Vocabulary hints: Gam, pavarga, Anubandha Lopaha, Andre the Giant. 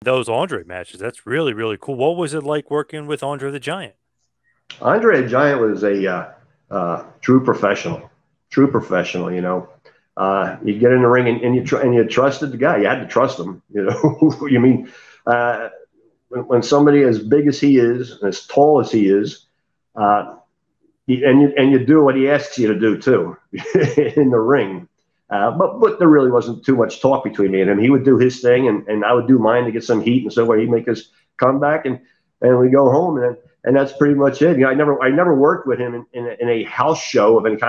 those Andre matches. That's really, really cool. What was it like working with Andre the Giant? Andre the Giant was a true professional. True professional, you know. You get in the ring and you trusted the guy. You had to trust him, you know. You mean when somebody as big as he is and as tall as he is, and you do what he asks you to do too in the ring. But there really wasn't too much talk between me and him. He would do his thing, and I would do mine to get some heat, and so where he'd make his comeback, and we go home, and that's pretty much it. You know, I never worked with him in a house show of any kind.